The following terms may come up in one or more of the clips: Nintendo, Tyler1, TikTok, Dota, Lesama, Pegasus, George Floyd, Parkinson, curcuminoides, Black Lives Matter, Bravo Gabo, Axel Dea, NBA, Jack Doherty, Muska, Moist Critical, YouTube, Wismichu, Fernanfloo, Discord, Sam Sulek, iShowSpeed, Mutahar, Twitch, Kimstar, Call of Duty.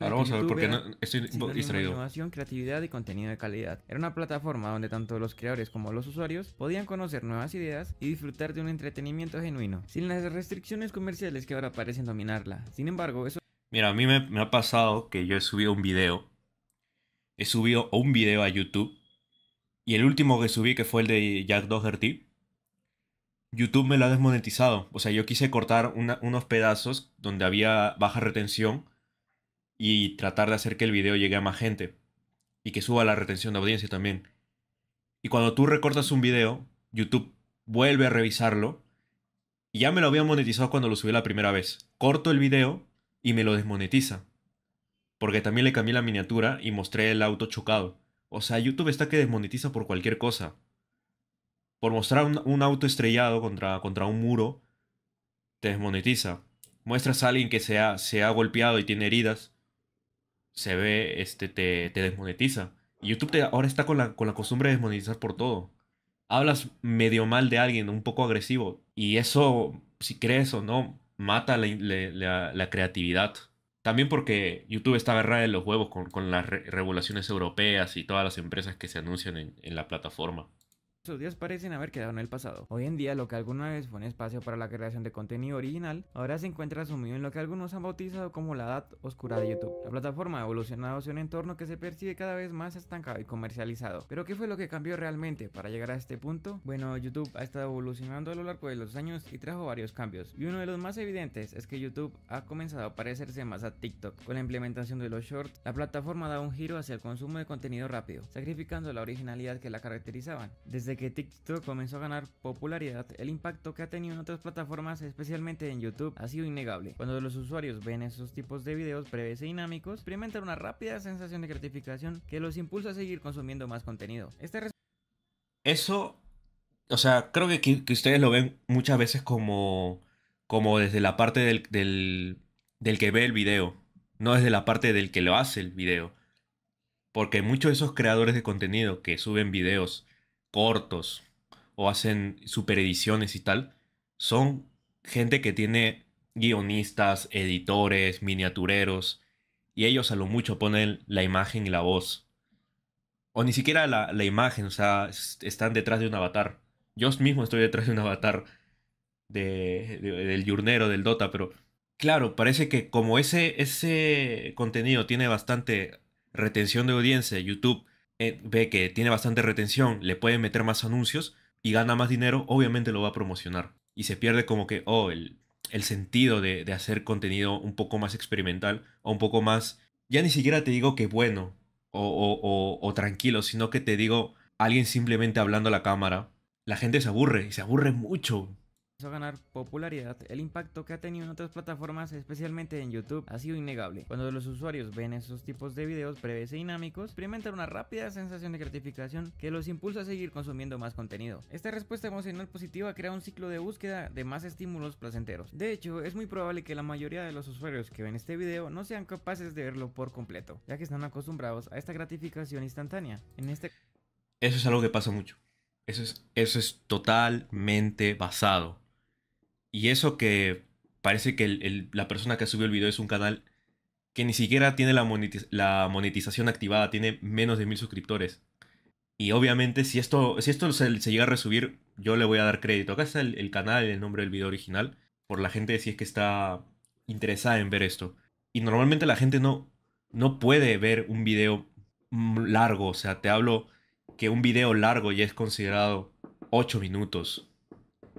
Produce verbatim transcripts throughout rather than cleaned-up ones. Ahora vamos a ver por qué no, estoy un poco distraído. Innovación, creatividad y contenido de calidad. Era una plataforma donde tanto los creadores como los usuarios podían conocer nuevas ideas y disfrutar de un entretenimiento genuino, sin las restricciones comerciales que ahora parecen dominarla. Sin embargo, eso... Mira, a mí me, me ha pasado que yo he subido un video. He subido un video a YouTube. Y el último que subí, que fue el de Jack Doherty, YouTube me lo ha desmonetizado. O sea, yo quise cortar una, unos pedazos donde había baja retención y tratar de hacer que el video llegue a más gente y que suba la retención de audiencia también. Y cuando tú recortas un video, YouTube vuelve a revisarlo y ya me lo había monetizado cuando lo subí la primera vez. Corto el video y me lo desmonetiza. Porque también le cambié la miniatura y mostré el auto chocado. O sea, YouTube está que desmonetiza por cualquier cosa. Por mostrar un, un auto estrellado contra, contra un muro, te desmonetiza. Muestras a alguien que se ha, se ha golpeado y tiene heridas, se ve, este, te, te desmonetiza. Y YouTube te, ahora está con la, con la costumbre de desmonetizar por todo. Hablas medio mal de alguien, un poco agresivo. Y eso, si crees o no, mata la, la, la, la creatividad. También porque YouTube está agarrada en los huevos con, con las re regulaciones europeas y todas las empresas que se anuncian en, en la plataforma. Esos días parecen haber quedado en el pasado. Hoy en día, lo que alguna vez fue un espacio para la creación de contenido original, ahora se encuentra sumido en lo que algunos han bautizado como la edad oscura de YouTube. La plataforma ha evolucionado hacia un entorno que se percibe cada vez más estancado y comercializado. ¿Pero qué fue lo que cambió realmente para llegar a este punto? Bueno, YouTube ha estado evolucionando a lo largo de los años y trajo varios cambios. Y uno de los más evidentes es que YouTube ha comenzado a parecerse más a TikTok. Con la implementación de los shorts, la plataforma da un giro hacia el consumo de contenido rápido, sacrificando la originalidad que la caracterizaban. Desde Desde que TikTok comenzó a ganar popularidad, el impacto que ha tenido en otras plataformas, especialmente en YouTube, ha sido innegable. Cuando los usuarios ven esos tipos de videos breves y dinámicos, experimentan una rápida sensación de gratificación que los impulsa a seguir consumiendo más contenido. Este Eso, o sea, creo que, que ustedes lo ven muchas veces como, como desde la parte del, del, del que ve el video, no desde la parte del que lo hace el video. Porque muchos de esos creadores de contenido que suben videos cortos o hacen superediciones y tal, son gente que tiene guionistas, editores, miniatureros, y ellos a lo mucho ponen la imagen y la voz. O ni siquiera la, la imagen, o sea, están detrás de un avatar. Yo mismo estoy detrás de un avatar de, de, del Yurnero, del Dota, pero claro, parece que como ese, ese contenido tiene bastante retención de audiencia, YouTube ve que tiene bastante retención, le pueden meter más anuncios y gana más dinero, obviamente lo va a promocionar. Y se pierde como que, oh, el, el sentido de, de hacer contenido un poco más experimental o un poco más... Ya ni siquiera te digo que bueno o, o, o, o tranquilo, sino que te digo alguien simplemente hablando a la cámara. La gente se aburre y se aburre mucho. A ganar popularidad, el impacto que ha tenido en otras plataformas, especialmente en YouTube, ha sido innegable. Cuando los usuarios ven esos tipos de videos breves y dinámicos, experimentan una rápida sensación de gratificación que los impulsa a seguir consumiendo más contenido. Esta respuesta emocional positiva crea un ciclo de búsqueda de más estímulos placenteros. De hecho, es muy probable que la mayoría de los usuarios que ven este video no sean capaces de verlo por completo, ya que están acostumbrados a esta gratificación instantánea. En este... Eso es algo que pasa mucho. Eso es, eso es totalmente basado. Y eso que parece que el, el, la persona que subió el video es un canal que ni siquiera tiene la, monetiz la monetización activada, tiene menos de mil suscriptores. Y obviamente si esto, si esto se, se llega a resubir, yo le voy a dar crédito. Acá está el, el canal, el nombre del video original, por la gente si es que está interesada en ver esto. Y normalmente la gente no, no puede ver un video largo, o sea, te hablo que un video largo ya es considerado ocho minutos.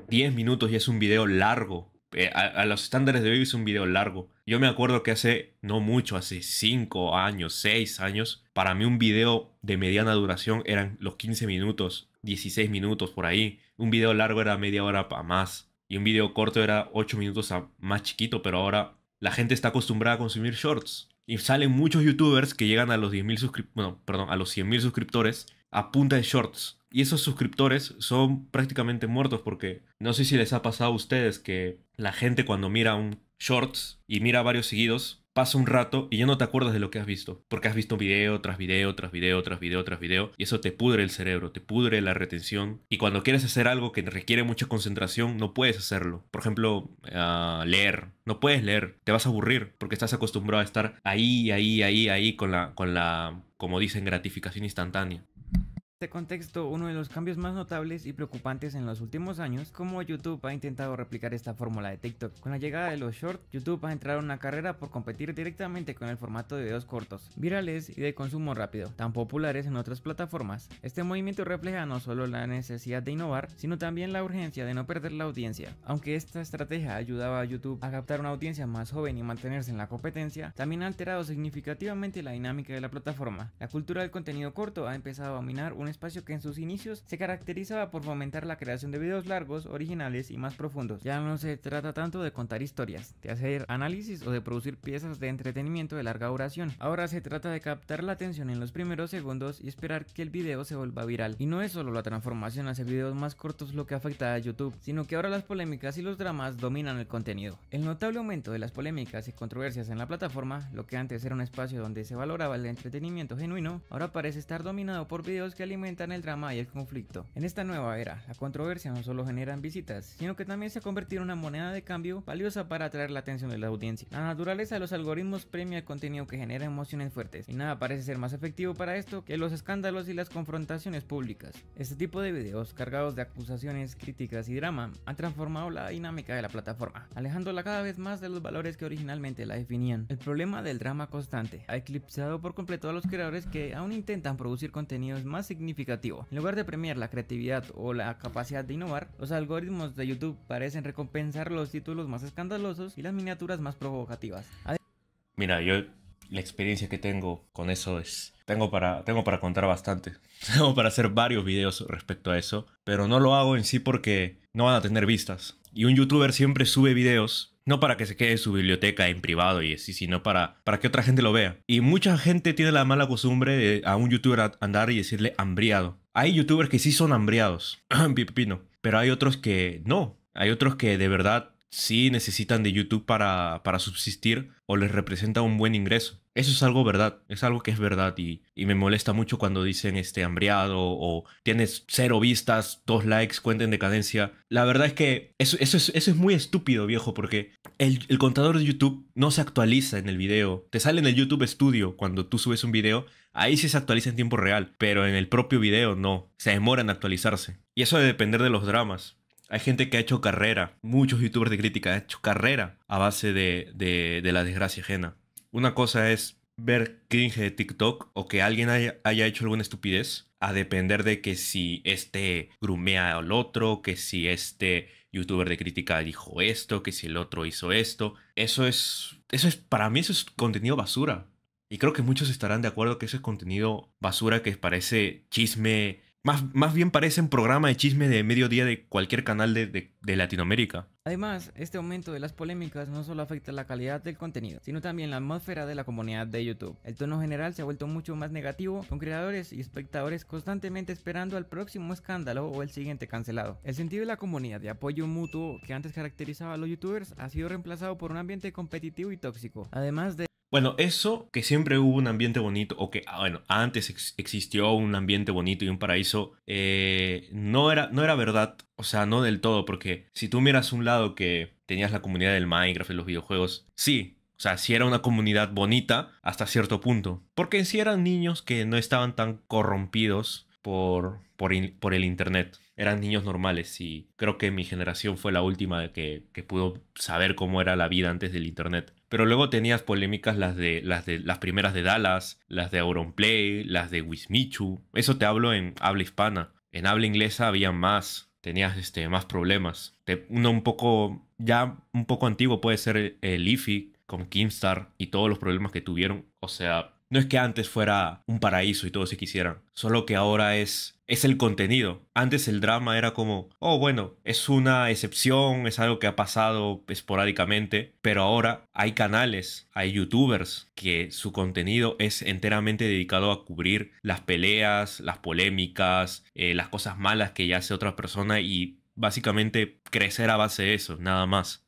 diez minutos y es un video largo. Eh, a, a los estándares de hoy es un video largo. Yo me acuerdo que hace, no mucho, hace cinco años, seis años, para mí un video de mediana duración eran los quince minutos, dieciséis minutos por ahí. Un video largo era media hora para más. Y un video corto era ocho minutos a más chiquito, pero ahora la gente está acostumbrada a consumir shorts. Y salen muchos youtubers que llegan a los diez mil suscriptores, bueno, perdón, a los cien mil suscriptores a punta de shorts. Y esos suscriptores son prácticamente muertos porque no sé si les ha pasado a ustedes que la gente cuando mira un shorts y mira varios seguidos, pasa un rato y ya no te acuerdas de lo que has visto, porque has visto video tras video, tras video, tras video, tras video, y eso te pudre el cerebro, te pudre la retención, y cuando quieres hacer algo que requiere mucha concentración, no puedes hacerlo. Por ejemplo, uh, leer. No puedes leer, te vas a aburrir, porque estás acostumbrado a estar ahí, ahí, ahí, ahí, con la, con la, como dicen, gratificación instantánea. En este contexto, uno de los cambios más notables y preocupantes en los últimos años, como YouTube ha intentado replicar esta fórmula de TikTok. Con la llegada de los shorts, YouTube ha entrado en una carrera por competir directamente con el formato de videos cortos, virales y de consumo rápido, tan populares en otras plataformas. Este movimiento refleja no solo la necesidad de innovar, sino también la urgencia de no perder la audiencia. Aunque esta estrategia ayudaba a YouTube a captar una audiencia más joven y mantenerse en la competencia, también ha alterado significativamente la dinámica de la plataforma. La cultura del contenido corto ha empezado a dominar un espacio que en sus inicios se caracterizaba por fomentar la creación de videos largos, originales y más profundos. Ya no se trata tanto de contar historias, de hacer análisis o de producir piezas de entretenimiento de larga duración. Ahora se trata de captar la atención en los primeros segundos y esperar que el video se vuelva viral. Y no es solo la transformación hacia videos más cortos lo que afecta a YouTube, sino que ahora las polémicas y los dramas dominan el contenido. El notable aumento de las polémicas y controversias en la plataforma, lo que antes era un espacio donde se valoraba el entretenimiento genuino, ahora parece estar dominado por videos que alimentan aumentan el drama y el conflicto. En esta nueva era, la controversia no solo genera visitas, sino que también se ha convertido en una moneda de cambio valiosa para atraer la atención de la audiencia. La naturaleza de los algoritmos premia el contenido que genera emociones fuertes, y nada parece ser más efectivo para esto que los escándalos y las confrontaciones públicas. Este tipo de videos, cargados de acusaciones, críticas y drama, han transformado la dinámica de la plataforma, alejándola cada vez más de los valores que originalmente la definían. El problema del drama constante ha eclipsado por completo a los creadores que aún intentan producir contenidos más significativos. En lugar de premiar la creatividad o la capacidad de innovar, los algoritmos de YouTube parecen recompensar los títulos más escandalosos y las miniaturas más provocativas. Ad Mira, yo la experiencia que tengo con eso es... Tengo para, tengo para contar bastante. Tengo para hacer varios videos respecto a eso, pero no lo hago en sí porque no van a tener vistas. Y un youtuber siempre sube videos... No para que se quede en su biblioteca en privado y así, sino para, para que otra gente lo vea. Y mucha gente tiene la mala costumbre de a un youtuber andar y decirle hambriado. Hay youtubers que sí son hambriados, pepino, pero hay otros que no. Hay otros que de verdad sí necesitan de YouTube para, para subsistir o les representa un buen ingreso. Eso es algo verdad, es algo que es verdad y, y me molesta mucho cuando dicen este hambriado o tienes cero vistas, dos likes, cuenta en decadencia. La verdad es que eso, eso, es, eso es muy estúpido, viejo, porque el, el contador de YouTube no se actualiza en el video. Te sale en el YouTube Studio cuando tú subes un video, ahí sí se actualiza en tiempo real, pero en el propio video no, se demora en actualizarse. Y eso debe depender de los dramas. Hay gente que ha hecho carrera, muchos youtubers de crítica han hecho carrera a base de, de, de la desgracia ajena. Una cosa es ver cringe de TikTok o que alguien haya, haya hecho alguna estupidez a depender de que si este grumea al otro, que si este youtuber de crítica dijo esto, que si el otro hizo esto. Eso es, eso es, para mí eso es contenido basura. Y creo que muchos estarán de acuerdo que eso es contenido basura que parece chisme... Más, más bien parece un programa de chisme de mediodía de cualquier canal de, de, de Latinoamérica. Además, este aumento de las polémicas no solo afecta la calidad del contenido, sino también la atmósfera de la comunidad de YouTube. El tono general se ha vuelto mucho más negativo, con creadores y espectadores constantemente esperando al próximo escándalo o el siguiente cancelado. El sentido de la comunidad de apoyo mutuo que antes caracterizaba a los youtubers ha sido reemplazado por un ambiente competitivo y tóxico. Además de... Bueno, eso que siempre hubo un ambiente bonito, o que bueno, antes ex existió un ambiente bonito y un paraíso, eh, no era, no era verdad, o sea, no del todo, porque si tú miras un lado que tenías la comunidad del Minecraft y los videojuegos, sí, o sea, sí era una comunidad bonita hasta cierto punto, porque en sí eran niños que no estaban tan corrompidos por, por, in por el internet. Eran niños normales y creo que mi generación fue la última que, que pudo saber cómo era la vida antes del internet. Pero luego tenías polémicas las de las, de, las primeras de Dallas, las de AuronPlay, las de Wismichu. Eso te hablo en habla hispana. En habla inglesa había más, tenías este, más problemas. Te, uno un poco, ya un poco antiguo puede ser el I F I con Kimstar y todos los problemas que tuvieron. O sea, no es que antes fuera un paraíso y todos se quisieran, solo que ahora es... Es el contenido. Antes el drama era como, oh bueno, es una excepción, es algo que ha pasado esporádicamente, pero ahora hay canales, hay youtubers que su contenido es enteramente dedicado a cubrir las peleas, las polémicas, eh, las cosas malas que ya hace otra persona y básicamente crecer a base de eso, nada más.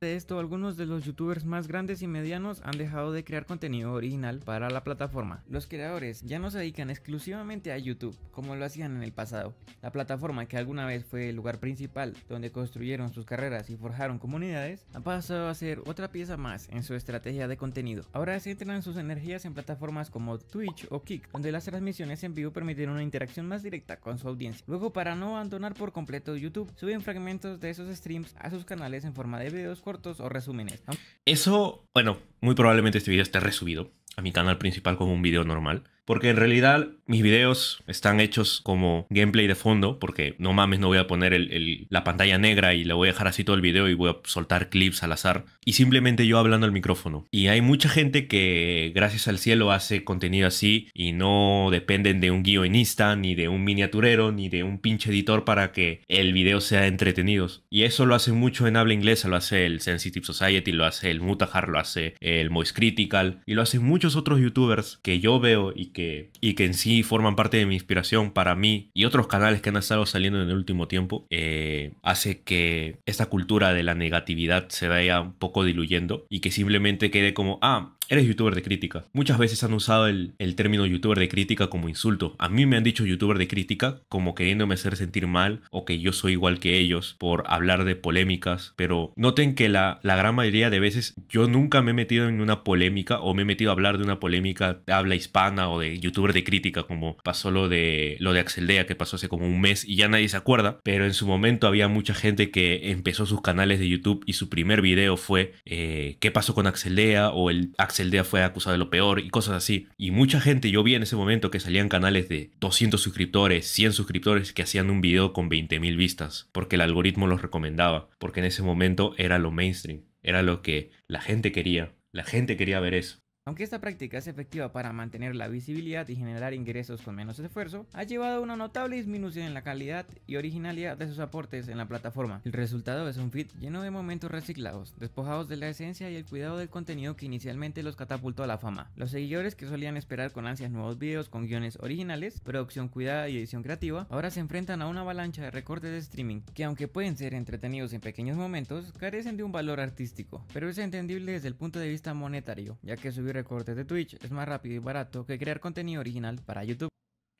De esto, algunos de los youtubers más grandes y medianos han dejado de crear contenido original para la plataforma. Los creadores ya no se dedican exclusivamente a YouTube como lo hacían en el pasado. La plataforma, que alguna vez fue el lugar principal donde construyeron sus carreras y forjaron comunidades, ha pasado a ser otra pieza más en su estrategia de contenido. Ahora centran sus energías en plataformas como Twitch o Kick, donde las transmisiones en vivo permiten una interacción más directa con su audiencia. Luego, para no abandonar por completo YouTube, suben fragmentos de esos streams a sus canales en forma de videos cortos o resúmenes. Eso, bueno, muy probablemente este video esté resubido a mi canal principal como un video normal, porque en realidad mis videos están hechos como gameplay de fondo, porque no mames, no voy a poner el, el, la pantalla negra y la voy a dejar así todo el video y voy a soltar clips al azar, y simplemente yo hablando al micrófono. Y hay mucha gente que gracias al cielo hace contenido así y no dependen de un guionista, ni de un miniaturero, ni de un pinche editor para que el video sea entretenido. Y eso lo hacen mucho en habla inglesa, lo hace el Sensitive Society, lo hace el Mutahar, lo hace el Moist Critical, y lo hacen muchos otros youtubers que yo veo y que, y que en sí forman parte de mi inspiración para mí y otros canales que han estado saliendo en el último tiempo. Eh, hace que esta cultura de la negatividad se vaya un poco diluyendo y que simplemente quede como, ah, eres youtuber de crítica. Muchas veces han usado el, el término youtuber de crítica como insulto. A mí me han dicho youtuber de crítica como queriéndome hacer sentir mal o que yo soy igual que ellos por hablar de polémicas, pero noten que la, la gran mayoría de veces yo nunca me he metido en una polémica o me he metido a hablar de una polémica de habla hispana o de youtuber de crítica, como pasó lo de, lo de Axel Dea, que pasó hace como un mes y ya nadie se acuerda, pero en su momento había mucha gente que empezó sus canales de YouTube y su primer video fue eh, ¿qué pasó con Axel Dea? O el Axel el día fue acusado de lo peor y cosas así. Y mucha gente yo vi en ese momento que salían canales de doscientos suscriptores, cien suscriptores que hacían un video con veinte mil vistas porque el algoritmo los recomendaba, porque en ese momento era lo mainstream, era lo que la gente quería, la gente quería ver eso. Aunque esta práctica es efectiva para mantener la visibilidad y generar ingresos con menos esfuerzo, ha llevado a una notable disminución en la calidad y originalidad de sus aportes en la plataforma. El resultado es un feed lleno de momentos reciclados, despojados de la esencia y el cuidado del contenido que inicialmente los catapultó a la fama. Los seguidores que solían esperar con ansias nuevos videos con guiones originales, producción cuidada y edición creativa, ahora se enfrentan a una avalancha de recortes de streaming que, aunque pueden ser entretenidos en pequeños momentos, carecen de un valor artístico, pero es entendible desde el punto de vista monetario, ya que subir recortes de Twitch es más rápido y barato que crear contenido original para YouTube.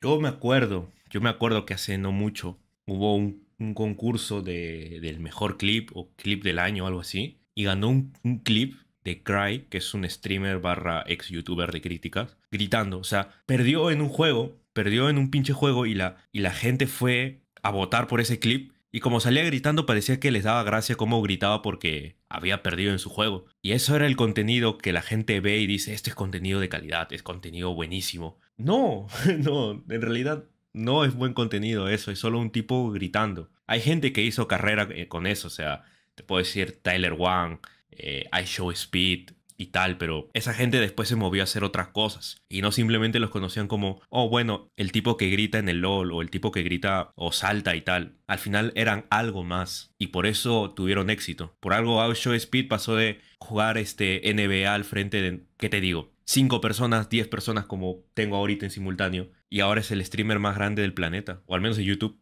Yo me acuerdo, yo me acuerdo que hace no mucho hubo un, un concurso de, del mejor clip o clip del año o algo así, y ganó un, un clip de Cry, que es un streamer barra ex youtuber de críticas, gritando. O sea, perdió en un juego, perdió en un pinche juego y la, y la gente fue a votar por ese clip. Y como salía gritando, parecía que les daba gracia cómo gritaba porque había perdido en su juego. Y eso era el contenido que la gente ve y dice, este es contenido de calidad, es contenido buenísimo. No, no, en realidad no es buen contenido eso, es solo un tipo gritando. Hay gente que hizo carrera con eso, o sea, te puedo decir Tyler uno, eh, iShowSpeed y tal, pero esa gente después se movió a hacer otras cosas y no simplemente los conocían como, oh, bueno, el tipo que grita en el LoL o el tipo que grita o salta y tal. Al final eran algo más y por eso tuvieron éxito. Por algo iShowSpeed pasó de jugar este N B A al frente de, ¿qué te digo?, cinco personas, diez personas como tengo ahorita en simultáneo, y ahora es el streamer más grande del planeta, o al menos de YouTube.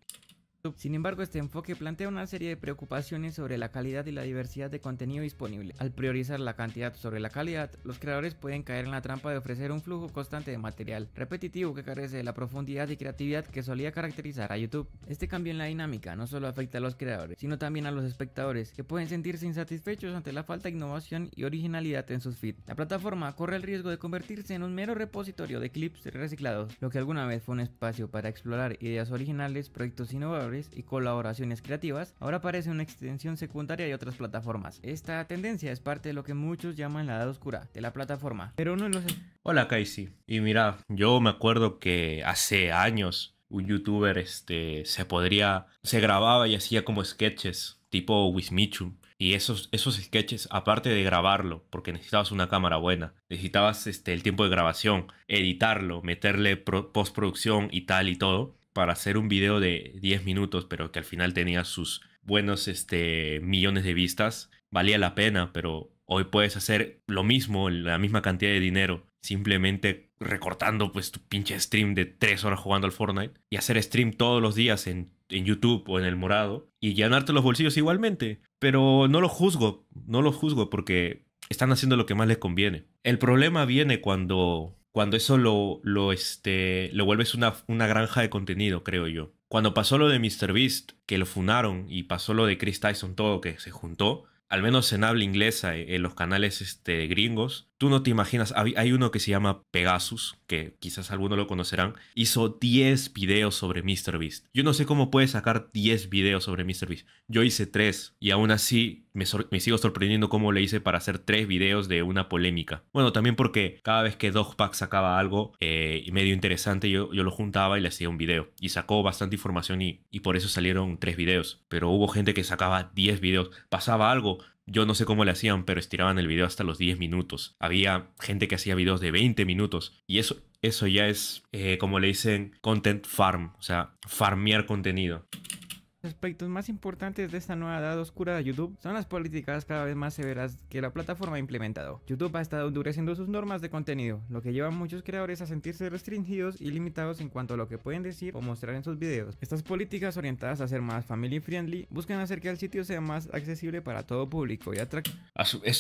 Sin embargo, este enfoque plantea una serie de preocupaciones sobre la calidad y la diversidad de contenido disponible. Al priorizar la cantidad sobre la calidad, los creadores pueden caer en la trampa de ofrecer un flujo constante de material repetitivo que carece de la profundidad y creatividad que solía caracterizar a YouTube. Este cambio en la dinámica no solo afecta a los creadores, sino también a los espectadores, que pueden sentirse insatisfechos ante la falta de innovación y originalidad en sus feeds. La plataforma corre el riesgo de convertirse en un mero repositorio de clips reciclados. Lo que alguna vez fue un espacio para explorar ideas originales, proyectos innovadores y colaboraciones creativas, ahora parece una extensión secundaria de otras plataformas. Esta tendencia es parte de lo que muchos llaman la edad oscura de la plataforma, pero no lo sé. Hola, Kaisi. Y mira, yo me acuerdo que hace años un youtuber este, se podría, se grababa y hacía como sketches, tipo Wismichu. Y esos, esos sketches, aparte de grabarlo, porque necesitabas una cámara buena, necesitabas este, el tiempo de grabación, editarlo, meterle pro, postproducción y tal y todo, para hacer un video de diez minutos, pero que al final tenía sus buenos este, millones de vistas, valía la pena, pero hoy puedes hacer lo mismo, la misma cantidad de dinero, simplemente recortando pues tu pinche stream de tres horas jugando al Fortnite y hacer stream todos los días en en YouTube o en el morado y llenarte los bolsillos igualmente. Pero no los juzgo, no los juzgo porque están haciendo lo que más les conviene. El problema viene cuando, cuando eso lo, lo, este, lo vuelves una, una granja de contenido, creo yo. Cuando pasó lo de MrBeast, que lo funaron, y pasó lo de Chris Tyson, todo que se juntó, al menos en habla inglesa, en los canales este, gringos, tú no te imaginas. Hay uno que se llama Pegasus, que quizás algunos lo conocerán, hizo diez videos sobre MrBeast. Yo no sé cómo puede sacar diez videos sobre MrBeast. Yo hice tres y aún así me, me sigo sorprendiendo cómo le hice para hacer tres videos de una polémica. Bueno, también porque cada vez que Dogpack sacaba algo eh, medio interesante, yo, yo lo juntaba y le hacía un video. Y sacó bastante información y, y por eso salieron tres videos. Pero hubo gente que sacaba diez videos. Pasaba algo. Yo no sé cómo le hacían, pero estiraban el video hasta los diez minutos. Había gente que hacía videos de veinte minutos. Y eso, eso ya es, eh, como le dicen, content farm. O sea, farmear contenido. Los aspectos más importantes de esta nueva edad oscura de YouTube son las políticas cada vez más severas que la plataforma ha implementado. YouTube ha estado endureciendo sus normas de contenido, lo que lleva a muchos creadores a sentirse restringidos y limitados en cuanto a lo que pueden decir o mostrar en sus videos. Estas políticas, orientadas a ser más family friendly, buscan hacer que el sitio sea más accesible para todo público y atractivo.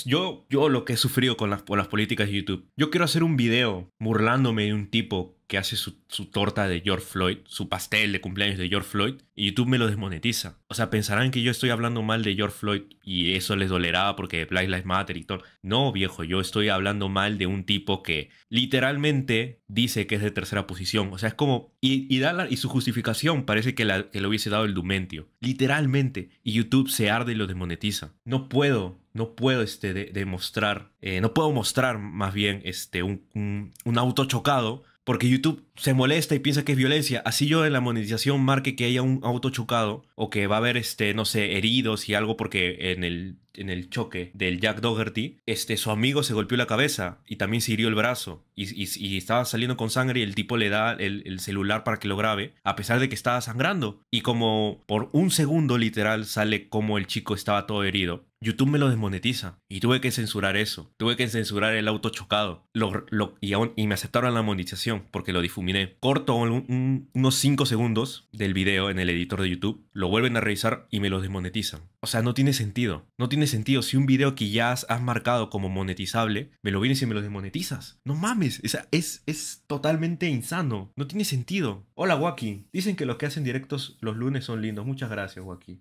Yo, yo lo que he sufrido con las, con las políticas de YouTube. Yo quiero hacer un video burlándome de un tipo que hace su, su torta de George Floyd, su pastel de cumpleaños de George Floyd, y YouTube me lo desmonetiza. O sea, pensarán que yo estoy hablando mal de George Floyd y eso les dolerá porque Black Lives Matter y todo. No, viejo, yo estoy hablando mal de un tipo que literalmente dice que es de tercera posición. O sea, es como... Y, y, da la, y su justificación parece que, la, que le hubiese dado el Dumentio. Literalmente. Y YouTube se arde y lo desmonetiza. No puedo... No puedo este, demostrar, de eh, no puedo mostrar más bien este, un, un, un auto chocado porque YouTube se molesta y piensa que es violencia. Así yo en la monetización marque que haya un auto chocado o que va a haber, este, no sé, heridos y algo porque en el, en el choque del Jack Doherty, este, su amigo se golpeó la cabeza y también se hirió el brazo y, y, y estaba saliendo con sangre y el tipo le da el, el celular para que lo grabe a pesar de que estaba sangrando. Y como por un segundo literal sale como el chico estaba todo herido. YouTube me lo desmonetiza y tuve que censurar eso. Tuve que censurar el auto chocado lo, lo, y, aún, y me aceptaron la monetización porque lo difuminé. Corto un, un, unos cinco segundos del video en el editor de YouTube, lo vuelven a revisar y me lo desmonetizan. O sea, no tiene sentido. No tiene sentido si un video que ya has, has marcado como monetizable, me lo vienes y me lo desmonetizas. No mames, es, es, es totalmente insano. No tiene sentido. Hola, Wacky. Dicen que los que hacen directos los lunes son lindos. Muchas gracias, Wacky.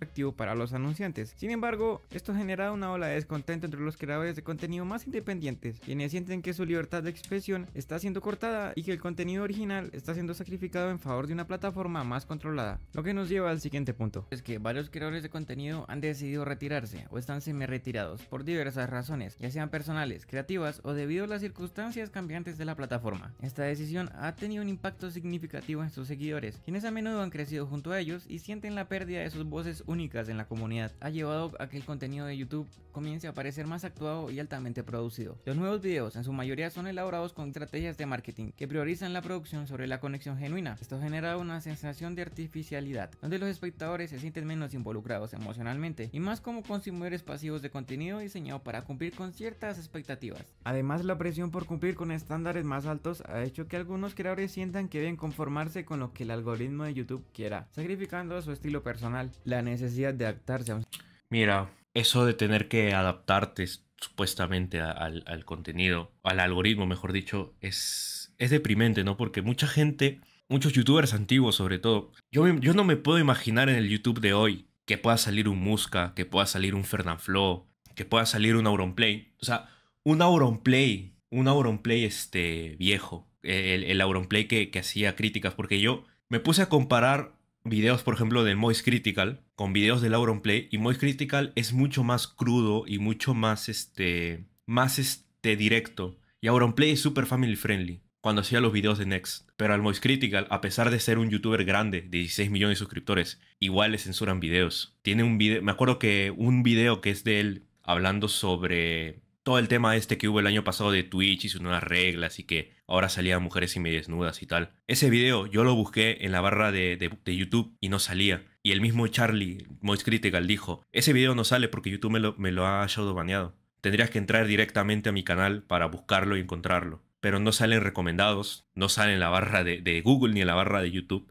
Activo para los anunciantes. Sin embargo, esto genera una ola de descontento entre los creadores de contenido más independientes, quienes sienten que su libertad de expresión está siendo cortada y que el contenido original está siendo sacrificado en favor de una plataforma más controlada. Lo que nos lleva al siguiente punto. Es que varios creadores de contenido han decidido retirarse o están semi-retirados por diversas razones, ya sean personales, creativas o debido a las circunstancias cambiantes de la plataforma. Esta decisión ha tenido un impacto significativo en sus seguidores, quienes a menudo han crecido junto a ellos y sienten la pérdida de sus voces únicas en la comunidad. Ha llevado a que el contenido de YouTube comience a parecer más actuado y altamente producido. Los nuevos videos en su mayoría son elaborados con estrategias de marketing que priorizan la producción sobre la conexión genuina. Esto genera una sensación de artificialidad, donde los espectadores se sienten menos involucrados emocionalmente y más como consumidores pasivos de contenido diseñado para cumplir con ciertas expectativas. Además, la presión por cumplir con estándares más altos ha hecho que algunos creadores sientan que deben conformarse con lo que el algoritmo de YouTube quiera, sacrificando su estilo personal. La necesidad de adaptarse a un... Mira, eso de tener que adaptarte supuestamente a, a, al contenido, al algoritmo mejor dicho, es, es deprimente, ¿no? Porque mucha gente, muchos youtubers antiguos sobre todo, yo, yo no me puedo imaginar en el YouTube de hoy que pueda salir un Muska, que pueda salir un Fernanfloo, que pueda salir un AuronPlay. O sea, un AuronPlay, un AuronPlay este, viejo, el, el AuronPlay que, que hacía críticas, porque yo me puse a comparar videos, por ejemplo, de Moist Critical con videos de AuronPlay, y Moist Critical es mucho más crudo y mucho más este más este directo, y AuronPlay es super family friendly cuando hacía los videos de Next. Pero al Moist Critical, a pesar de ser un youtuber grande de dieciséis millones de suscriptores, igual le censuran videos. Tiene un video, me acuerdo que un video que es de él hablando sobre todo el tema este que hubo el año pasado de Twitch y sus nuevas reglas y que ahora salían mujeres semidesnudas y tal. Ese video yo lo busqué en la barra de, de, de YouTube y no salía. Y el mismo Charlie, Moist Critical, dijo: ese video no sale porque YouTube me lo, me lo ha shadowbaneado. Tendrías que entrar directamente a mi canal para buscarlo y encontrarlo. Pero no salen recomendados, no sale en la barra de, de Google ni en la barra de YouTube.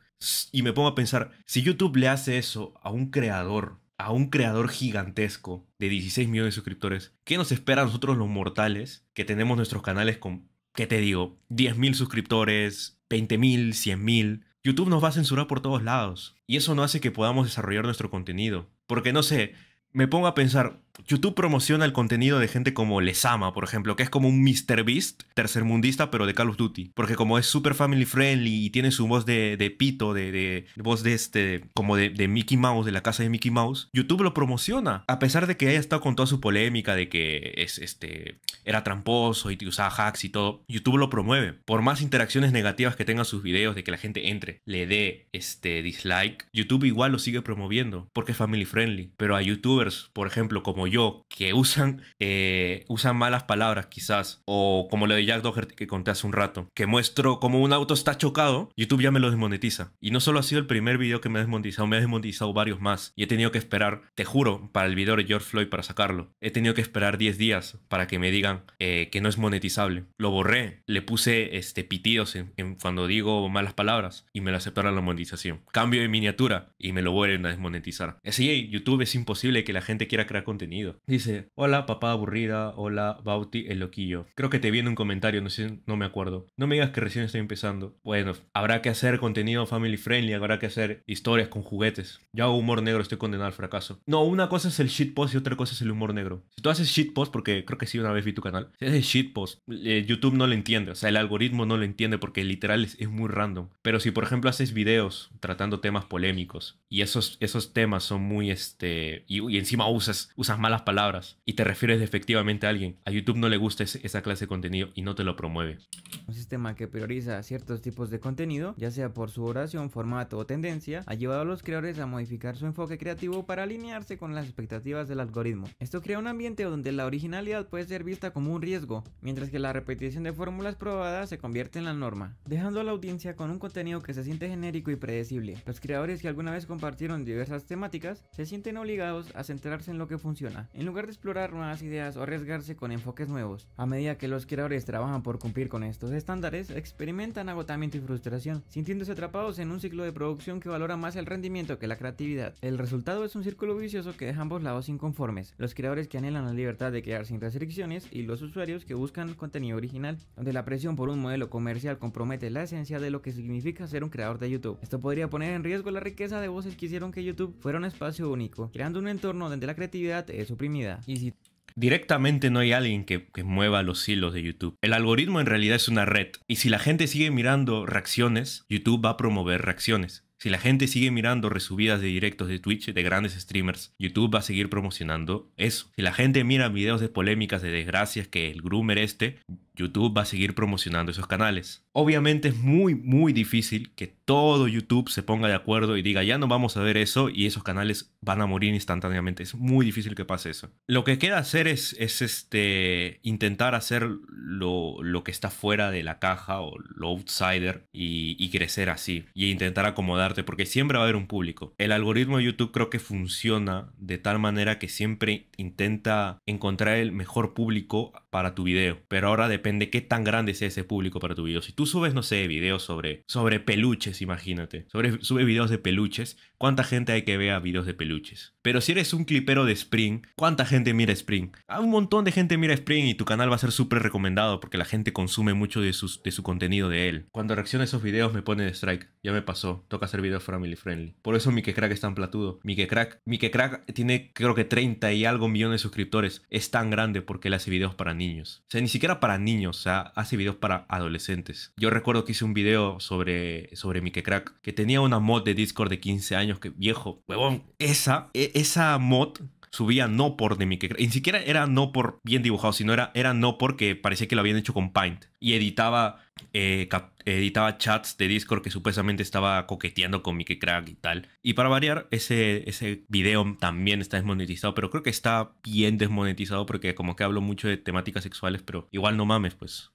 Y me pongo a pensar, si YouTube le hace eso a un creador, a un creador gigantesco de dieciséis millones de suscriptores, ¿qué nos espera a nosotros los mortales que tenemos nuestros canales con, qué te digo, diez mil suscriptores, veinte mil, cien mil? YouTube nos va a censurar por todos lados. Y eso no hace que podamos desarrollar nuestro contenido. Porque, no sé, me pongo a pensar, YouTube promociona el contenido de gente como Lesama, por ejemplo, que es como un MrBeast tercermundista, pero de Call of Duty. Porque como es super family friendly y tiene su voz de, de pito, de, de voz de este, como de, de Mickey Mouse, de la casa de Mickey Mouse, YouTube lo promociona. A pesar de que haya estado con toda su polémica de que es, este, era tramposo y usaba hacks y todo, YouTube lo promueve. Por más interacciones negativas que tengan sus videos, de que la gente entre, le dé este dislike, YouTube igual lo sigue promoviendo porque es family friendly. Pero a YouTubers, por ejemplo, como yo, que usan eh, usan malas palabras quizás, o como lo de Jack Doherty que conté hace un rato, que muestro como un auto está chocado, YouTube ya me lo desmonetiza. Y no solo ha sido el primer video que me ha desmonetizado, me ha desmonetizado varios más, y he tenido que esperar, te juro, para el video de George Floyd, para sacarlo, he tenido que esperar diez días para que me digan eh, que no es monetizable. Lo borré, le puse este, pitidos en, en cuando digo malas palabras, y me lo aceptaron la monetización. Cambio de miniatura y me lo vuelven a desmonetizar. Así, YouTube, es imposible que la gente quiera crear contenido. Dice, hola papá aburrida, hola Bauti el loquillo. Creo que te viene un comentario, no sé, no me acuerdo. No me digas que recién estoy empezando. Bueno, habrá que hacer contenido family friendly, habrá que hacer historias con juguetes. Yo hago humor negro, estoy condenado al fracaso. No, una cosa es el shitpost y otra cosa es el humor negro. Si tú haces shitpost, porque creo que sí una vez vi tu canal, si haces shitpost, eh, YouTube no lo entiende, o sea, el algoritmo no lo entiende porque literal es, es muy random. Pero si por ejemplo haces videos tratando temas polémicos y esos, esos temas son muy, este, y, y encima usas, usas malas palabras y te refieres despectivamente a alguien, a YouTube no le gusta ese, esa clase de contenido y no te lo promueve. Un sistema que prioriza ciertos tipos de contenido, ya sea por su duración, formato o tendencia, ha llevado a los creadores a modificar su enfoque creativo para alinearse con las expectativas del algoritmo. Esto crea un ambiente donde la originalidad puede ser vista como un riesgo, mientras que la repetición de fórmulas probadas se convierte en la norma, dejando a la audiencia con un contenido que se siente genérico y predecible. Los creadores que alguna vez compartieron diversas temáticas se sienten obligados a centrarse en lo que funciona, en lugar de explorar nuevas ideas o arriesgarse con enfoques nuevos. A medida que los creadores trabajan por cumplir con estos estándares, experimentan agotamiento y frustración, sintiéndose atrapados en un ciclo de producción que valora más el rendimiento que la creatividad. El resultado es un círculo vicioso que deja a ambos lados inconformes, los creadores que anhelan la libertad de crear sin restricciones y los usuarios que buscan contenido original, donde la presión por un modelo comercial compromete la esencia de lo que significa ser un creador de YouTube. Esto podría poner en riesgo la riqueza de voces que hicieron que YouTube fuera un espacio único, creando un entorno donde la creatividad es suprimida. Y si directamente no hay alguien que, que mueva los hilos de YouTube. El algoritmo en realidad es una red. Y si la gente sigue mirando reacciones, YouTube va a promover reacciones. Si la gente sigue mirando resubidas de directos de Twitch de grandes streamers, YouTube va a seguir promocionando eso. Si la gente mira videos de polémicas, de desgracias que el groomer este, YouTube va a seguir promocionando esos canales. Obviamente es muy, muy difícil que todo YouTube se ponga de acuerdo y diga, ya no vamos a ver eso y esos canales van a morir instantáneamente. Es muy difícil que pase eso. Lo que queda hacer es, es este, intentar hacer lo, lo que está fuera de la caja o lo outsider y, y crecer así. Y intentar acomodarte porque siempre va a haber un público. El algoritmo de YouTube creo que funciona de tal manera que siempre intenta encontrar el mejor público para tu video. Pero ahora depende de qué tan grande sea ese público para tu video. Si tú subes, no sé, videos sobre, sobre peluches, imagínate. Sobre, sube videos de peluches. ¿Cuánta gente hay que vea videos de peluches? Pero si eres un clipero de Spring, ¿cuánta gente mira Spring? Ah, un montón de gente mira Spring y tu canal va a ser súper recomendado porque la gente consume mucho de, sus, de su contenido de él. Cuando reacciona a esos videos me pone de strike. Ya me pasó. Toca hacer videos family friendly. Por eso Mickey Crack es tan platudo. Mickey Crack, Mickey Crack tiene creo que treinta y algo millones de suscriptores. Es tan grande porque él hace videos para niños. O sea, ni siquiera para niños. Niños, o sea, hace videos para adolescentes. Yo recuerdo que hice un video sobre, sobre Mickey Crack, que tenía una mod de Discord de quince años, que viejo, huevón, esa, e esa mod subía no por de Mickey Crack. Ni siquiera era no por bien dibujado, sino era, era no porque parecía que lo habían hecho con Paint. Y editaba, eh, editaba chats de Discord que supuestamente estaba coqueteando con Mickey Crack y tal. Y para variar, ese, ese video también está desmonetizado, pero creo que está bien desmonetizado porque como que hablo mucho de temáticas sexuales, pero igual no mames, pues.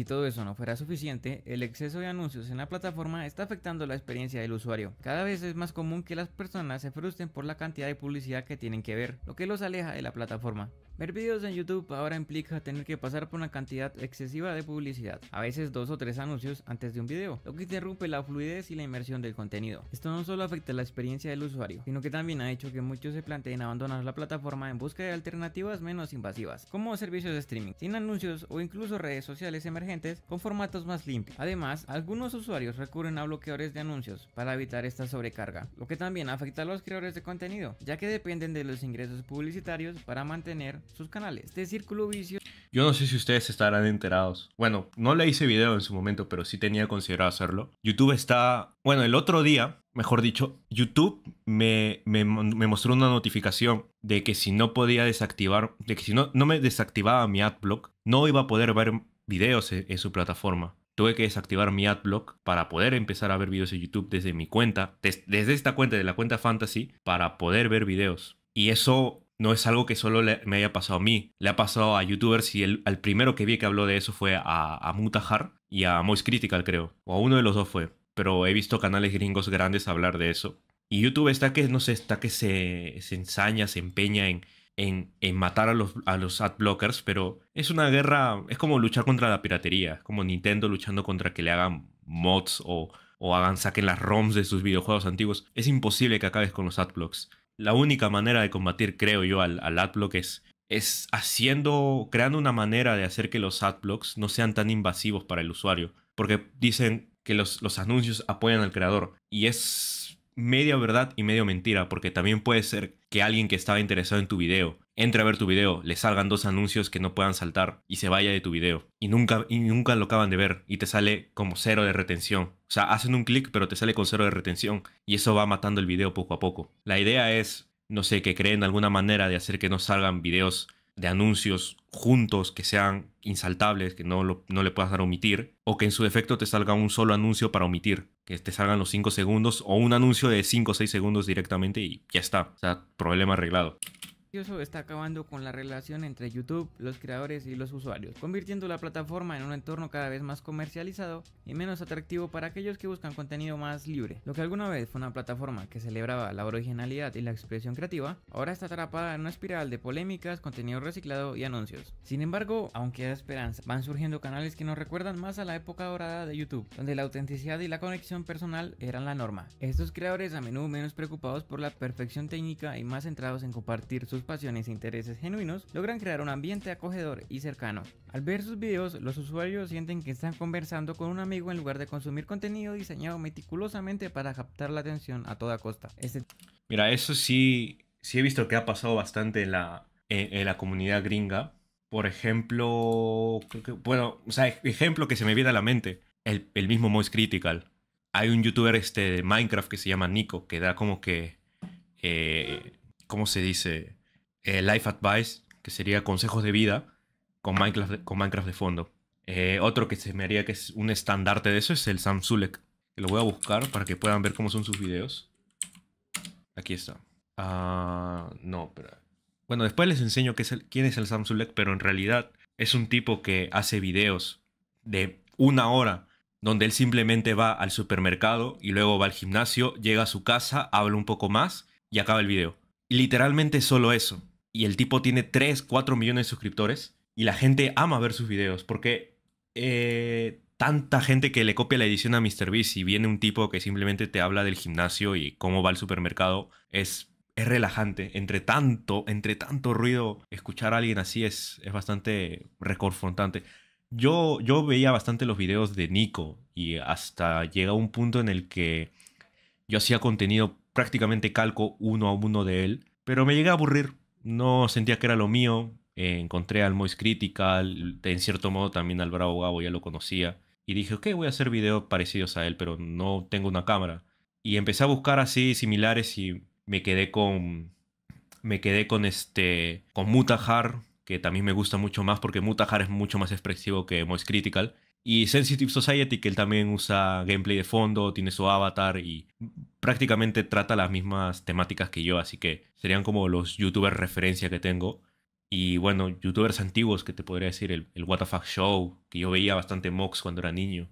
Si todo eso no fuera suficiente, el exceso de anuncios en la plataforma está afectando la experiencia del usuario. Cada vez es más común que las personas se frustren por la cantidad de publicidad que tienen que ver, lo que los aleja de la plataforma. Ver videos en YouTube ahora implica tener que pasar por una cantidad excesiva de publicidad, a veces dos o tres anuncios antes de un video, lo que interrumpe la fluidez y la inmersión del contenido. Esto no solo afecta la experiencia del usuario, sino que también ha hecho que muchos se planteen abandonar la plataforma en busca de alternativas menos invasivas, como servicios de streaming, sin anuncios o incluso redes sociales emergentes con formatos más limpios. Además, algunos usuarios recurren a bloqueadores de anuncios para evitar esta sobrecarga, lo que también afecta a los creadores de contenido, ya que dependen de los ingresos publicitarios para mantener sus canales. Este círculo vicioso. Yo no sé si ustedes estarán enterados. Bueno, no le hice video en su momento, pero sí tenía considerado hacerlo. YouTube está... Bueno, el otro día, mejor dicho, YouTube me, me, me mostró una notificación de que si no podía desactivar... De que si no, no me desactivaba mi adblock, no iba a poder ver... videos en su plataforma. Tuve que desactivar mi adblock para poder empezar a ver videos en YouTube desde mi cuenta, des desde esta cuenta, de la cuenta Fantasy, para poder ver videos. Y eso no es algo que solo le me haya pasado a mí. Le ha pasado a youtubers y el al primero que vi que habló de eso fue a, a Mutahar y a Moist Critical, creo. O a uno de los dos fue. Pero he visto canales gringos grandes hablar de eso. Y YouTube está que, no sé, está que se, se ensaña, se empeña en... En, en matar a los, a los adblockers, pero es una guerra, es como luchar contra la piratería, es como Nintendo luchando contra que le hagan mods o, o hagan, saquen las ROMs de sus videojuegos antiguos. Es imposible que acabes con los adblocks. La única manera de combatir, creo yo, al, al adblock es, es haciendo, creando una manera de hacer que los adblocks no sean tan invasivos para el usuario, porque dicen que los, los anuncios apoyan al creador y es... media verdad y medio mentira, porque también puede ser que alguien que estaba interesado en tu video entre a ver tu video, le salgan dos anuncios que no puedan saltar y se vaya de tu video y nunca, y nunca lo acaban de ver y te sale como cero de retención. O sea, hacen un clic pero te sale con cero de retención y eso va matando el video poco a poco. La idea es, no sé, que creen alguna manera de hacer que no salgan videos de anuncios juntos, que sean insaltables, que no, lo, no le puedas dar a omitir, o que en su defecto te salga un solo anuncio para omitir, que te salgan los cinco segundos o un anuncio de cinco o seis segundos directamente y ya está, o sea, problema arreglado. Eso está acabando con la relación entre YouTube, los creadores y los usuarios, convirtiendo la plataforma en un entorno cada vez más comercializado y menos atractivo para aquellos que buscan contenido más libre. Lo que alguna vez fue una plataforma que celebraba la originalidad y la expresión creativa, ahora está atrapada en una espiral de polémicas, contenido reciclado y anuncios. Sin embargo, aunque da esperanza, van surgiendo canales que nos recuerdan más a la época dorada de YouTube, donde la autenticidad y la conexión personal eran la norma. Estos creadores, a menudo menos preocupados por la perfección técnica y más centrados en compartir sus pasiones e intereses genuinos, logran crear un ambiente acogedor y cercano. Al ver sus videos, los usuarios sienten que están conversando con un amigo en lugar de consumir contenido diseñado meticulosamente para captar la atención a toda costa. Este... Mira, eso sí, sí he visto que ha pasado bastante en la, en, en la comunidad gringa. Por ejemplo, creo que, bueno, o sea, ejemplo que se me viene a la mente, el, el mismo Moist Critical. Hay un youtuber este de Minecraft que se llama Nico, que da como que, eh, ¿cómo se dice? Eh, Life Advice, que sería consejos de vida con Minecraft, con Minecraft de fondo. Eh, otro que se me haría que es un estandarte de eso es el Sam Sulek. Lo voy a buscar para que puedan ver cómo son sus videos. Aquí está. Uh, no, pero... Bueno, después les enseño qué es el, quién es el Sam Sulek, pero en realidad es un tipo que hace videos de una hora donde él simplemente va al supermercado y luego va al gimnasio, llega a su casa, habla un poco más y acaba el video. Literalmente solo eso. Y el tipo tiene tres, cuatro millones de suscriptores y la gente ama ver sus videos porque eh, tanta gente que le copia la edición a MrBeast y viene un tipo que simplemente te habla del gimnasio y cómo va al supermercado, es, es relajante. Entre tanto, entre tanto ruido, escuchar a alguien así es, es bastante reconfortante. Yo, yo veía bastante los videos de Nico y hasta llega un punto en el que yo hacía contenido prácticamente calco uno a uno de él, pero me llegué a aburrir. No sentía que era lo mío. Eh, encontré al Moist Critical, en cierto modo también al Bravo Gabo, ya lo conocía. Y dije, ok, voy a hacer videos parecidos a él, pero no tengo una cámara. Y empecé a buscar así similares y me quedé con... Me quedé con este... Con Mutahar, que también me gusta mucho más porque Mutahar es mucho más expresivo que Moist Critical. Y Sensitive Society, que él también usa gameplay de fondo, tiene su avatar y prácticamente trata las mismas temáticas que yo, así que serían como los youtubers referencia que tengo. Y bueno, youtubers antiguos, que te podría decir, el, el W T F Show, que yo veía bastante mocks cuando era niño.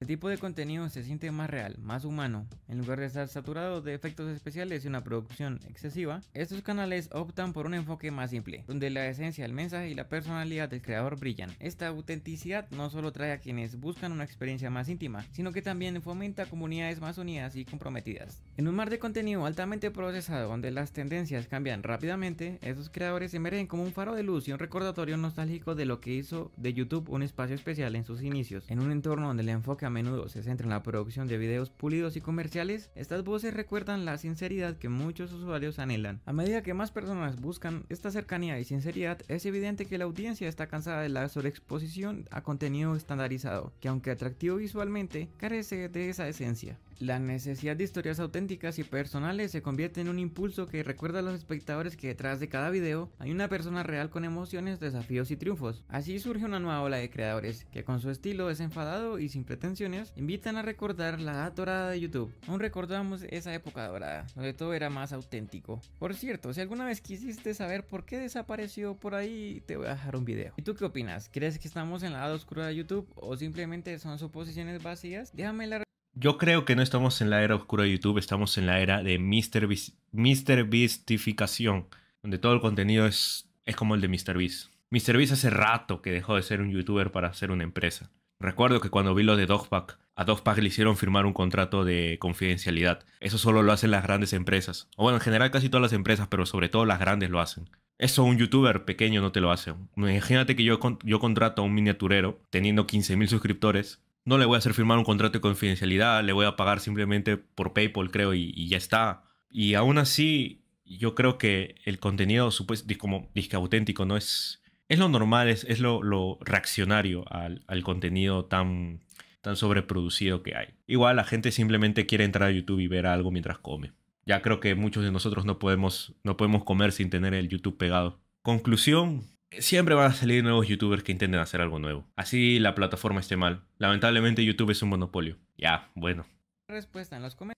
El tipo de contenido se siente más real, más humano, en lugar de estar saturado de efectos especiales y una producción excesiva. Estos canales optan por un enfoque más simple, donde la esencia, el mensaje y la personalidad del creador brillan. Esta autenticidad no solo trae a quienes buscan una experiencia más íntima, sino que también fomenta comunidades más unidas y comprometidas. En un mar de contenido altamente procesado, donde las tendencias cambian rápidamente, estos creadores emergen como un faro de luz y un recordatorio nostálgico de lo que hizo de YouTube un espacio especial en sus inicios. En un entorno donde el enfoque a menudo se centra en la producción de videos pulidos y comerciales, estas voces recuerdan la sinceridad que muchos usuarios anhelan. A medida que más personas buscan esta cercanía y sinceridad, es evidente que la audiencia está cansada de la sobreexposición a contenido estandarizado, que aunque atractivo visualmente, carece de esa esencia. La necesidad de historias auténticas y personales se convierte en un impulso que recuerda a los espectadores que detrás de cada video hay una persona real con emociones, desafíos y triunfos. Así surge una nueva ola de creadores que con su estilo desenfadado y sin pretensiones invitan a recordar la edad dorada de YouTube. Aún recordamos esa época dorada, donde todo era más auténtico. Por cierto, si alguna vez quisiste saber por qué desapareció por ahí, te voy a dejar un video. ¿Y tú qué opinas? ¿Crees que estamos en la edad oscura de YouTube o simplemente son suposiciones vacías? Déjame la... Yo creo que no estamos en la era oscura de YouTube, estamos en la era de MrBeastificación, donde todo el contenido es, es como el de MrBeast. MrBeast hace rato que dejó de ser un youtuber para ser una empresa. Recuerdo que cuando vi lo de Dogpack, a Dogpack le hicieron firmar un contrato de confidencialidad. Eso solo lo hacen las grandes empresas. O bueno, en general casi todas las empresas, pero sobre todo las grandes lo hacen. Eso un youtuber pequeño no te lo hace. Imagínate que yo, yo contrato a un miniaturero teniendo quince mil suscriptores. No le voy a hacer firmar un contrato de confidencialidad, le voy a pagar simplemente por PayPal, creo, y, y ya está. Y aún así, yo creo que el contenido supuesto, como disque auténtico, no es, es lo normal, es, es lo, lo reaccionario al, al contenido tan, tan sobreproducido que hay. Igual la gente simplemente quiere entrar a YouTube y ver algo mientras come. Ya creo que muchos de nosotros no podemos, no podemos comer sin tener el YouTube pegado. Conclusión. Siempre van a salir nuevos youtubers que intenten hacer algo nuevo. Así la plataforma esté mal. Lamentablemente YouTube es un monopolio. Ya, bueno. Respuesta en los comentarios.